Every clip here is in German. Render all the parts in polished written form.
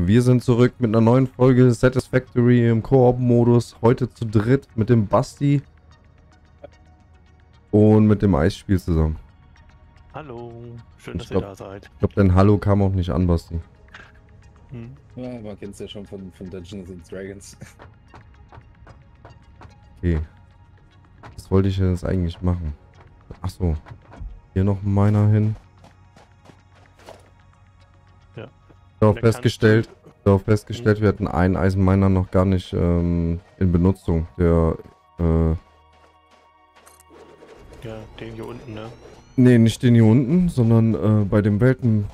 Wir sind zurück mit einer neuen Folge Satisfactory im Koop-Modus. Heute zu dritt mit dem Basti und mit dem Eisspiel zusammen. Hallo, schön, dass ihr da seid. Ich glaube, dein Hallo kam auch nicht an, Basti. Hm. Ja, man kennt es ja schon von Dungeons and Dragons. Okay. Was wollte ich denn jetzt eigentlich machen? Achso. Hier noch meiner hin. Ich habe festgestellt, wir hatten einen Eisenminer noch gar nicht in Benutzung. Ja, den hier unten, ne? Ne, nicht den hier unten, sondern bei dem Welten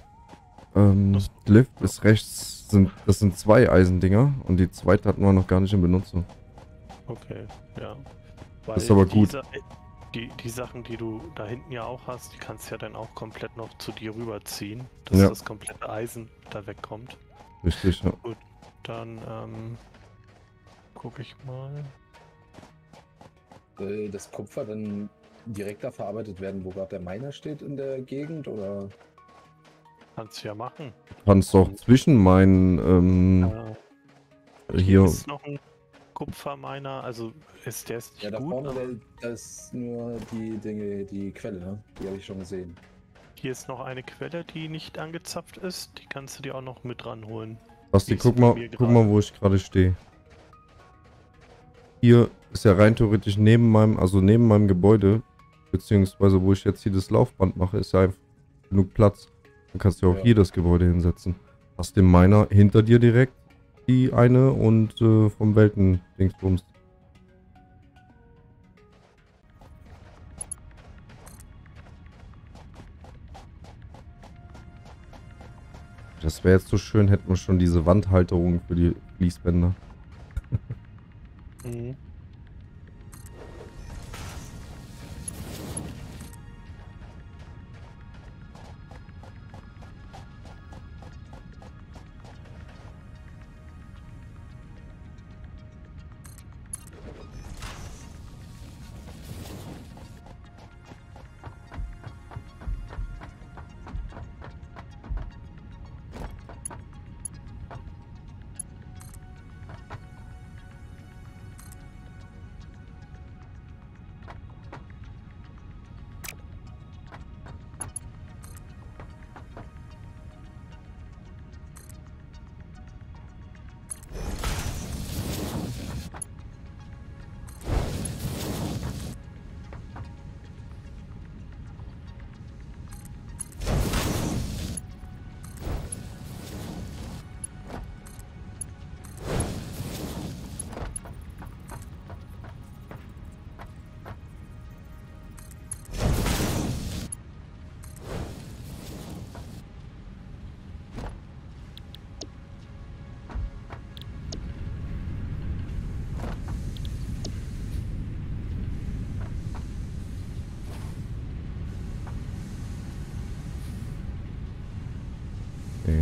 Lift ist rechts, das sind zwei Eisendinger und die zweite hatten wir noch gar nicht in Benutzung. Okay, ja. Weil ist aber gut. Die Sachen, die du da hinten ja auch hast, die kannst du ja dann auch komplett noch zu dir rüberziehen, dass das komplette Eisen da wegkommt. Richtig, ja. Gut, dann gucke ich mal. Soll das Kupfer dann direkter verarbeitet werden, wo gerade der Miner steht in der Gegend, oder? Kannst du ja machen. Kannst du auch zwischen meinen, hier ist noch ein Kupferminer, also ist der ist nicht gut. Ja, da vorne, das ist nur die Dinge, die Quelle, ne? Die habe ich schon gesehen. Hier ist noch eine Quelle, die nicht angezapft ist, die kannst du dir auch noch mit ranholen. Basti, guck mal, wo ich gerade stehe. Hier ist ja rein theoretisch neben meinem Gebäude, beziehungsweise wo ich jetzt hier das Laufband mache, ist ja einfach genug Platz. Dann kannst du ja auch hier das Gebäude hinsetzen. Hast den Miner hinter dir direkt. Die eine und vom Welten-Dingsbums. Das wäre jetzt so schön, hätten wir schon diese Wandhalterung für die Fließbänder. Mhm.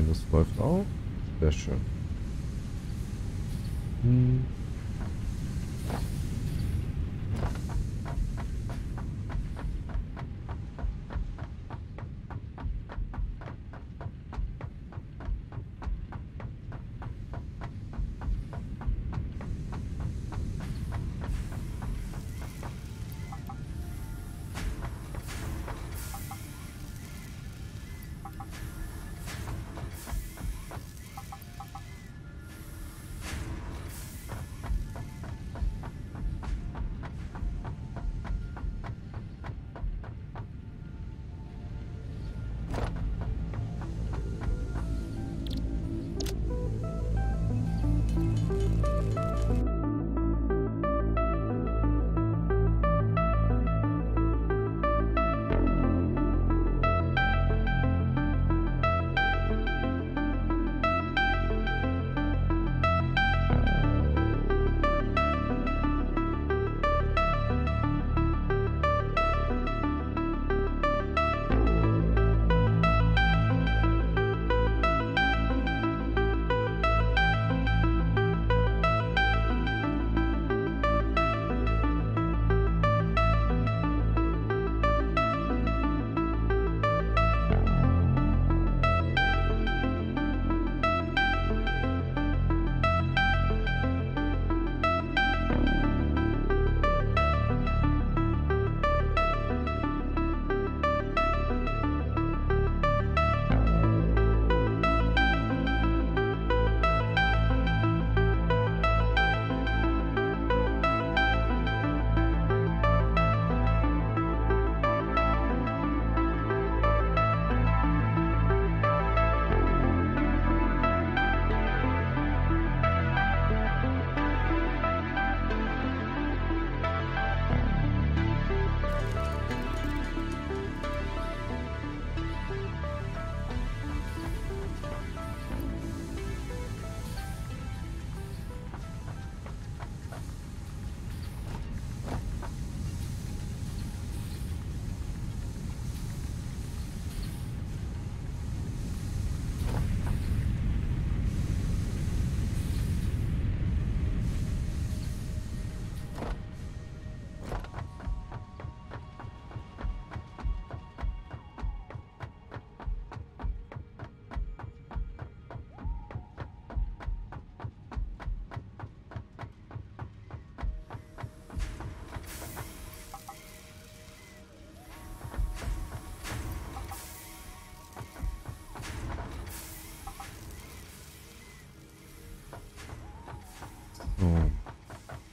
Das läuft auch. Sehr schön. Hm.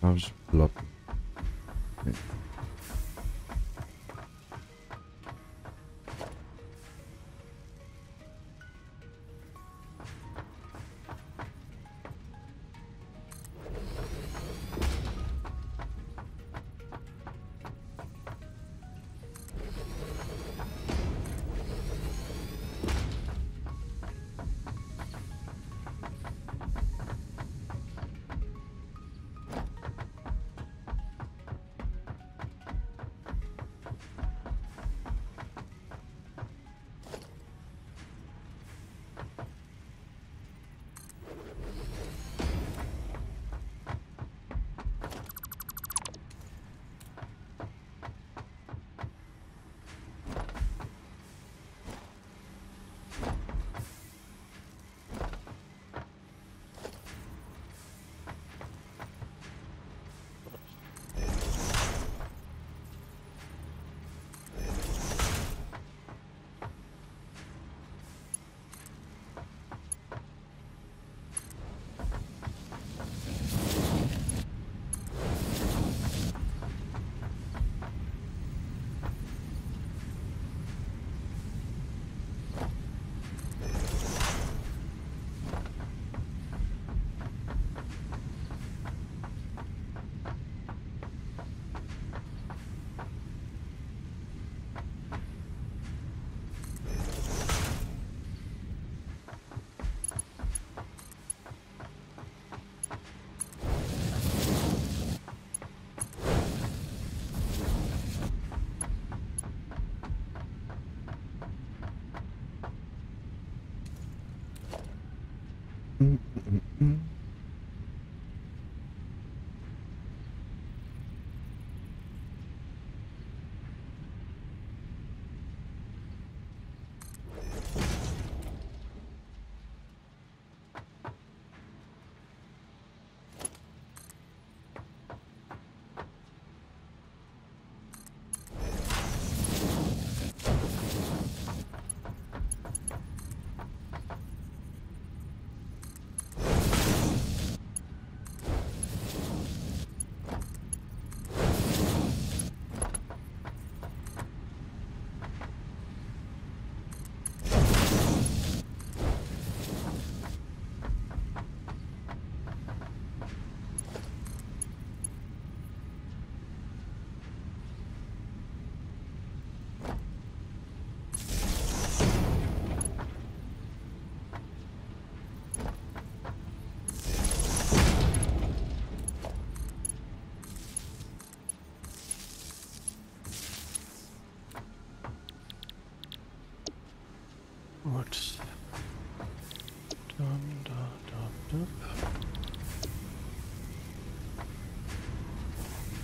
falsch. Blob. Okay.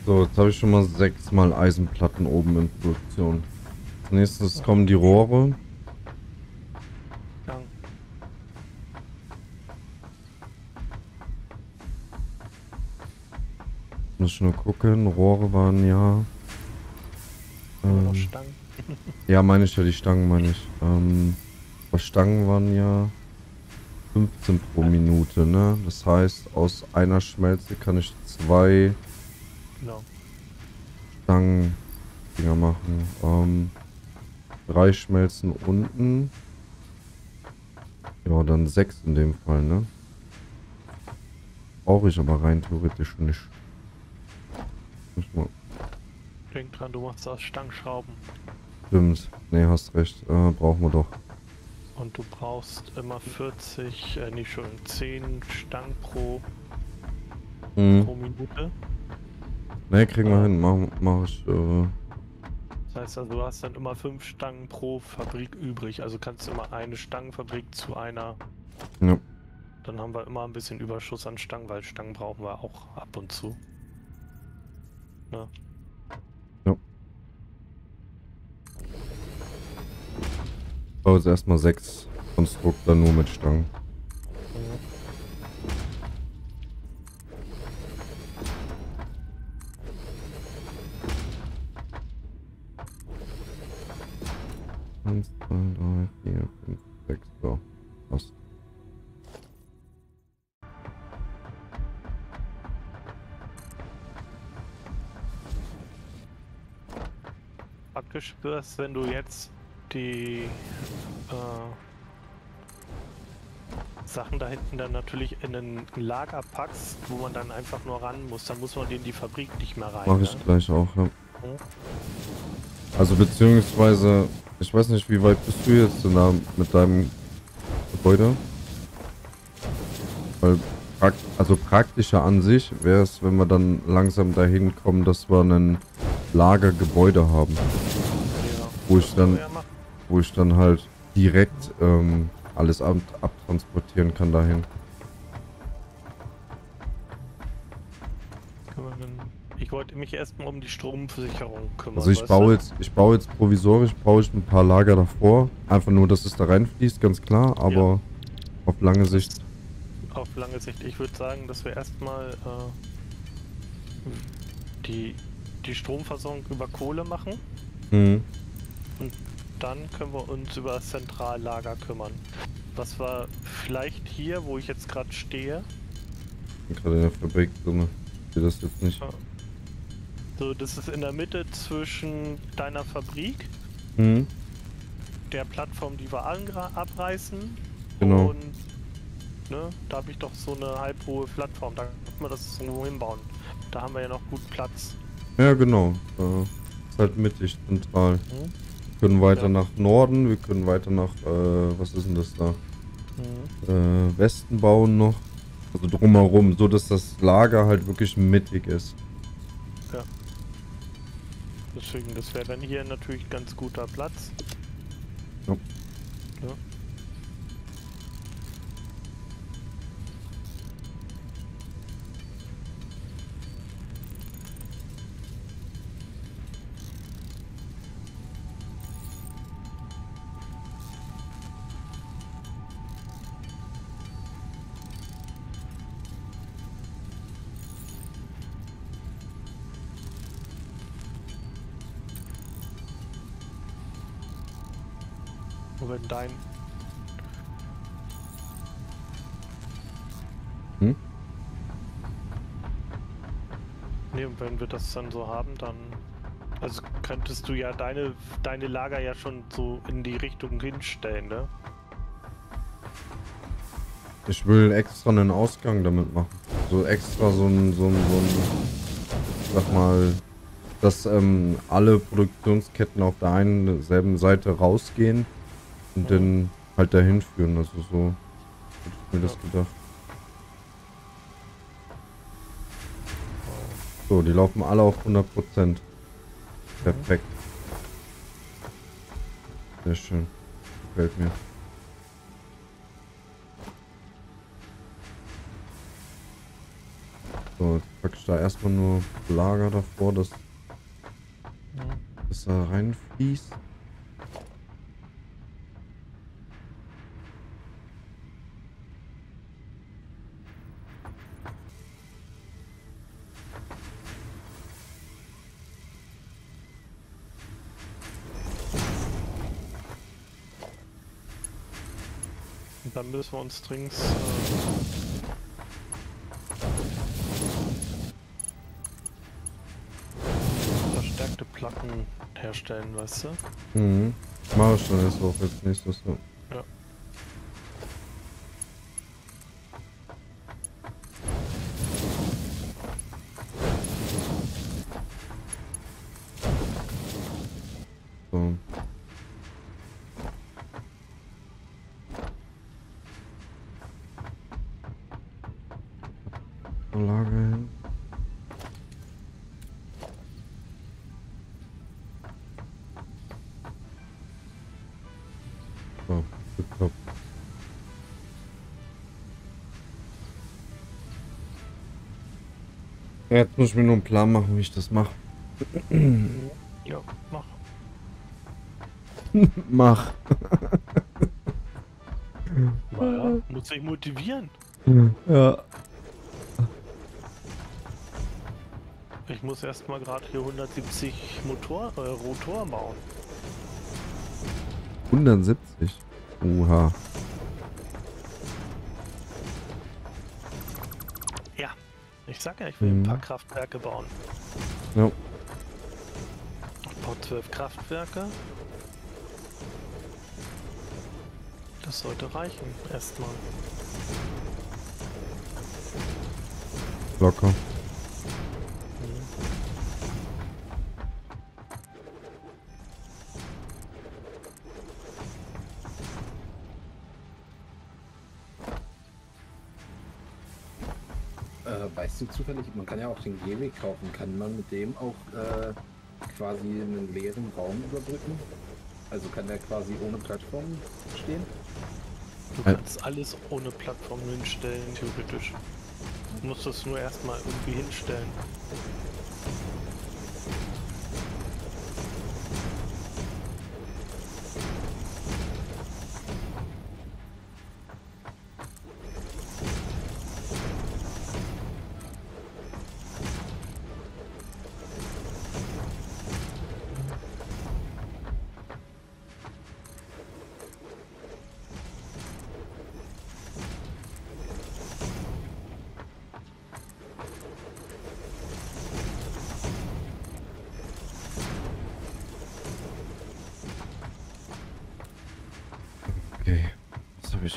So, jetzt habe ich schon mal 6 mal Eisenplatten oben in Produktion. Als nächstes kommen die Rohre. Muss nur gucken, Rohre waren ja... Stangen. Ja, meine ich ja, die Stangen meine ich. Aber Stangen waren ja 15 pro Minute, ne? Das heißt, aus einer Schmelze kann ich 2... Genau. Stangen-Dinger machen. 3 Schmelzen unten. Ja, dann 6 in dem Fall, ne? Brauche ich aber rein theoretisch nicht. Muss mal. Denk dran, du machst aus Stangenschrauben. Stimmt. Ne, hast recht. Brauchen wir doch. Und du brauchst immer 10 Stangen pro Minute. Ne, kriegen wir hin, mach ich. Das heißt also, du hast dann immer 5 Stangen pro Fabrik übrig, also kannst du immer eine Stangenfabrik zu einer. Ja. Dann haben wir immer ein bisschen Überschuss an Stangen, weil Stangen brauchen wir auch ab und zu. Ja. Ja. Ich brauche jetzt erstmal 6 Konstrukte nur mit Stangen. praktisch wirst, wenn du jetzt die Sachen da hinten dann natürlich in ein Lager packst, wo man dann einfach nur ran muss. Dann muss man in die Fabrik nicht mehr rein. Mach ich gleich auch, ja. Also beziehungsweise, ich weiß nicht, wie weit bist du jetzt mit deinem Gebäude? Weil praktischer an sich wäre es, wenn wir dann langsam dahin kommen, dass wir ein Lagergebäude haben. Ja. Wo ich dann halt direkt alles abtransportieren kann dahin. Ich wollte mich erstmal um die Stromversicherung kümmern. Also ich baue jetzt provisorisch ein paar Lager davor. Einfach nur, dass es da reinfließt, ganz klar, aber ja. Auf lange Sicht. Auf lange Sicht, ich würde sagen, dass wir erstmal die Stromversorgung über Kohle machen. Mhm. Und dann können wir uns über das Zentrallager kümmern. Was war vielleicht hier, wo ich jetzt gerade stehe? Ich bin gerade in der Fabrik drin. Ich sehe das jetzt nicht. So, das ist in der Mitte zwischen deiner Fabrik, mhm, der Plattform, die wir abreißen. Genau. Und ne, da habe ich doch so eine halbhohe Plattform. Da kann man das irgendwo hinbauen. Da haben wir ja noch gut Platz. Ja, genau. Ist halt mittig, zentral. Mhm. Wir können weiter nach Norden, wir können weiter nach, was ist denn das da? Mhm. Westen bauen noch. Also drumherum, so dass das Lager halt wirklich mittig ist. Ja. Deswegen, das wäre dann hier natürlich ganz guter Platz. Ja. Ja. Wenn dein... Hm? Ne, und wenn wir das dann so haben, dann... Also könntest du ja deine Lager ja schon so in die Richtung hinstellen, ne? Ich will extra einen Ausgang damit machen. So extra so ein sag mal... Dass alle Produktionsketten auf der einen selben Seite rausgehen. Und dann halt dahin führen, also so hätte ich mir das gedacht. So, die laufen alle auf 100%. Perfekt. Sehr schön. Gefällt mir. So, jetzt packe ich da erstmal nur Lager davor, dass das da reinfließt. Dann müssen wir uns dringend verstärkte Platten herstellen, weißt du? Mhm. Mach ich schon erst auf als nächstes. Ja. So. Lager hin. So, top. Jetzt muss ich mir nur einen Plan machen, wie ich das mache. Ja, mach. Mach. Naja, muss ich motivieren. Ja. Ich muss erstmal gerade hier 170 Rotor bauen. 170? Oha. Ja, ich sag ja, ich will ein paar Kraftwerke bauen. Ja. Baut 12 Kraftwerke. Das sollte reichen, erstmal. Locker. Weißt du zufällig, man kann ja auch den Gehweg kaufen. Kann man mit dem auch quasi einen leeren Raum überbrücken? Also kann der quasi ohne Plattform stehen? Du kannst alles ohne Plattform hinstellen, theoretisch. Du musst es nur erstmal irgendwie hinstellen.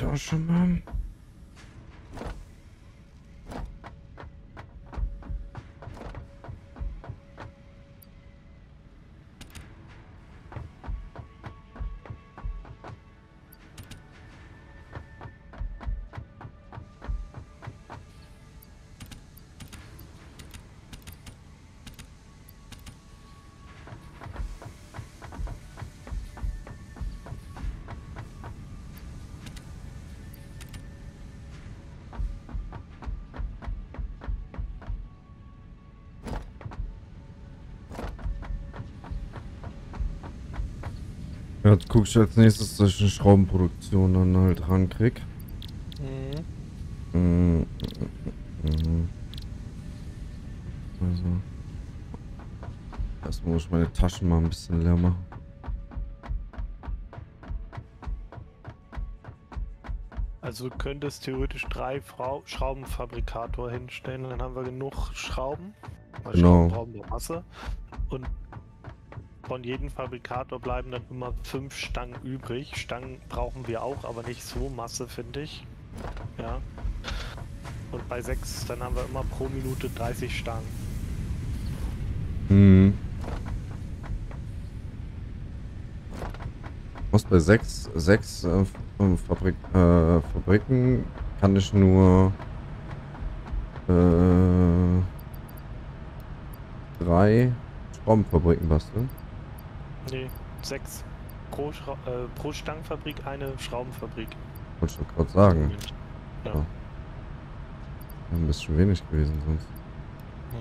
Auch schon mal. Ja, du guckst als nächstes, dass ich eine Schraubenproduktion dann halt rankrieg. Mhm. Also. Erstmal muss ich meine Taschen mal ein bisschen leer machen. Also du könntest theoretisch 3 Schraubenfabrikator hinstellen, dann haben wir genug Schrauben. Genau. Schraubenmasse. Und von jedem Fabrikator bleiben dann immer 5 Stangen übrig. Stangen brauchen wir auch, aber nicht so Masse, finde ich. Ja. Und bei 6, dann haben wir immer pro Minute 30 Stangen. Hm. Was bei 6 Fabriken kann ich nur 3 Schraubenfabriken basteln. Nee, 6 pro Stangenfabrik, eine Schraubenfabrik. Wollte ich doch gerade sagen. Ja. Ja. Ein bisschen wenig gewesen sonst. Ja.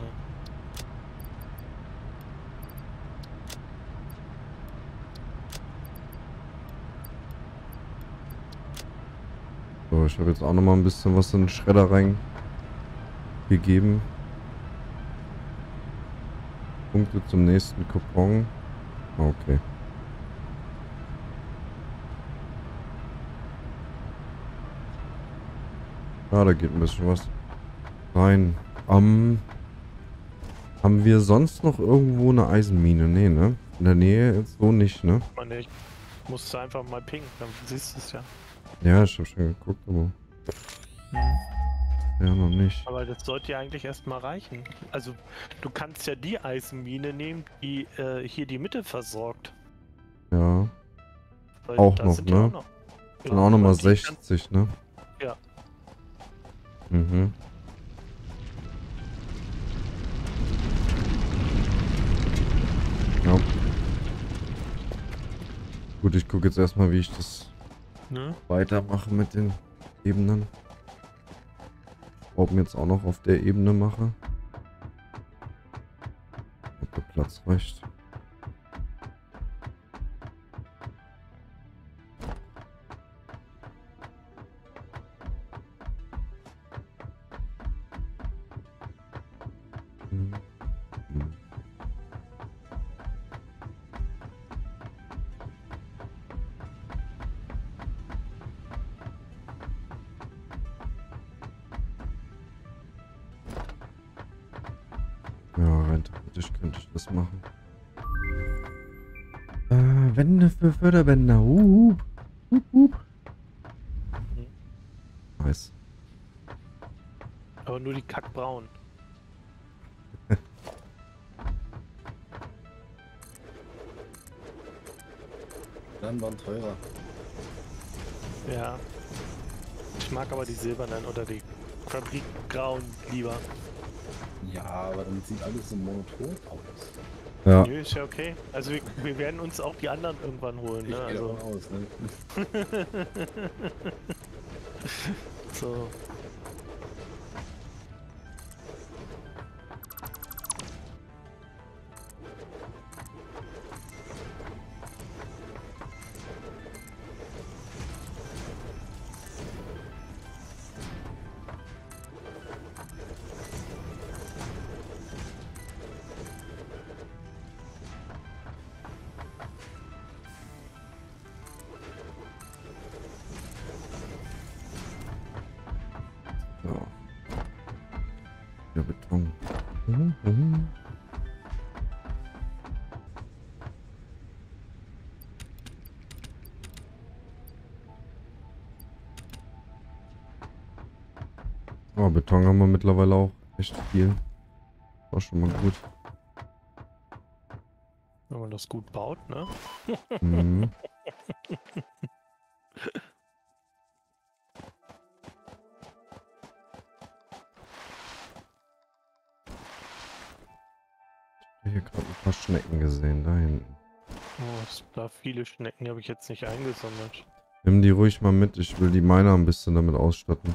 So, ich habe jetzt auch nochmal ein bisschen was in den Schredder reingegeben. Punkte zum nächsten Coupon. Okay. Ja, da geht ein bisschen was rein. Haben wir sonst noch irgendwo eine Eisenmine? Nee, ne? In der Nähe jetzt so nicht, ne? Ich musste einfach mal pingen, dann siehst du es ja. Ja, ich hab schon geguckt, aber... Ja, noch nicht. Aber das sollte ja eigentlich erstmal reichen. Also, du kannst ja die Eisenmine nehmen, die hier die Mitte versorgt. Ja. Weil auch noch, ne? Auch noch. Dann ja, auch nochmal 60, ne? Ja. Mhm. Ja. Gut, ich gucke jetzt erstmal, wie ich das weitermache mit den Ebenen. Ob ich jetzt auch noch auf der Ebene mache. Ob der Platz reicht. Ja, rein theoretisch könnte ich das machen. Wände für Förderbänder. Nice. Aber nur die Kackbraun. Dann waren teurer. Ja. Ich mag aber die silbernen oder die Fabrikgrauen lieber. Ja, aber dann sieht alles so monoton aus. Ja. Nö, ist ja okay. Also wir werden uns auch die anderen irgendwann holen, ne? Ich gehe davon aus, ne? So. Beton. Oh, Beton haben wir mittlerweile auch echt viel. War schon mal gut. Wenn man das gut baut, ne? Mhm. Schnecken gesehen, da hinten. Oh, es da viele Schnecken, die habe ich jetzt nicht eingesammelt. Nimm die ruhig mal mit, ich will die meiner ein bisschen damit ausstatten.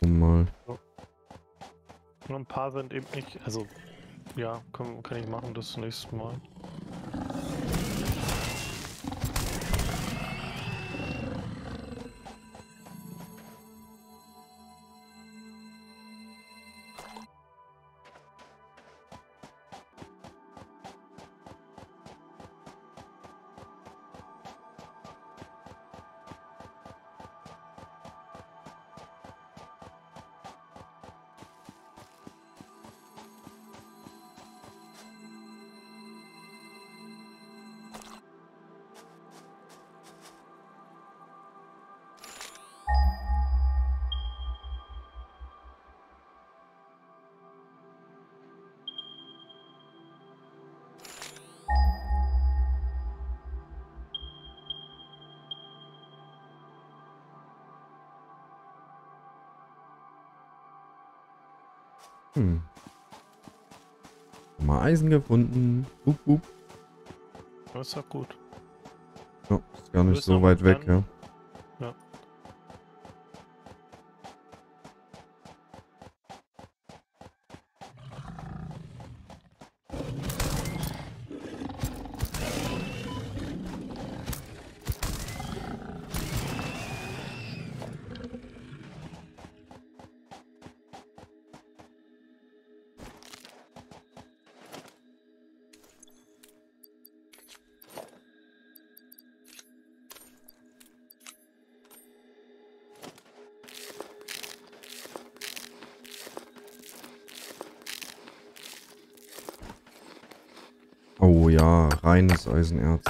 Um mal. Ja. Nur ein paar sind eben nicht, also, ja, kann ich machen das nächste Mal. Hm. Mal Eisen gefunden. Bup, bup. Das ist doch gut. Ja, ist gar nicht so weit weg, ja. Ja. Oh ja, reines Eisenerz.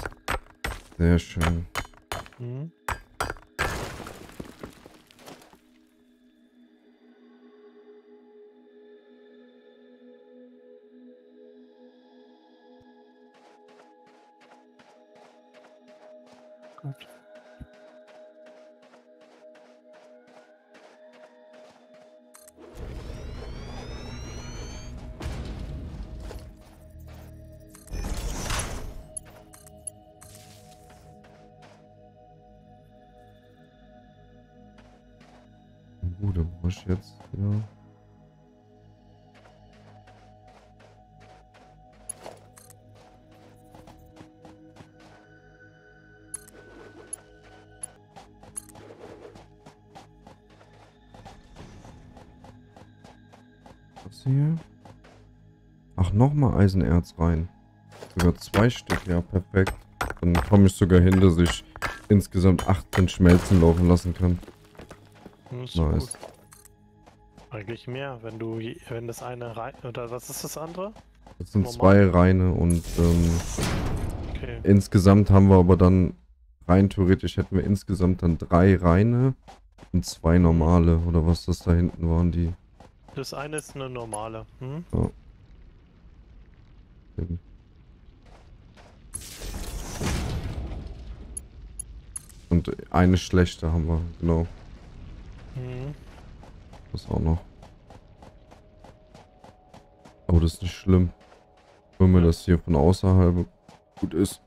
Sehr schön. Mhm. Gut. Gute Busch jetzt, ja. Was hier? Ach, nochmal Eisenerz rein. Sogar 2 Stück, ja, perfekt. Dann komme ich sogar hin, dass ich insgesamt 18 Schmelzen laufen lassen kann. Nice. Eigentlich mehr, wenn das eine rein, oder was ist das andere? Das sind normal. 2 reine und Okay. Insgesamt haben wir aber dann, rein theoretisch hätten wir insgesamt dann 3 reine und 2 normale, oder was das da hinten waren, die... Das eine ist eine normale, hm? Ja. Okay. Und eine schlechte haben wir, genau. Mhm. Das auch noch. Aber das ist nicht schlimm. Wenn mir das hier von außerhalb gut ist.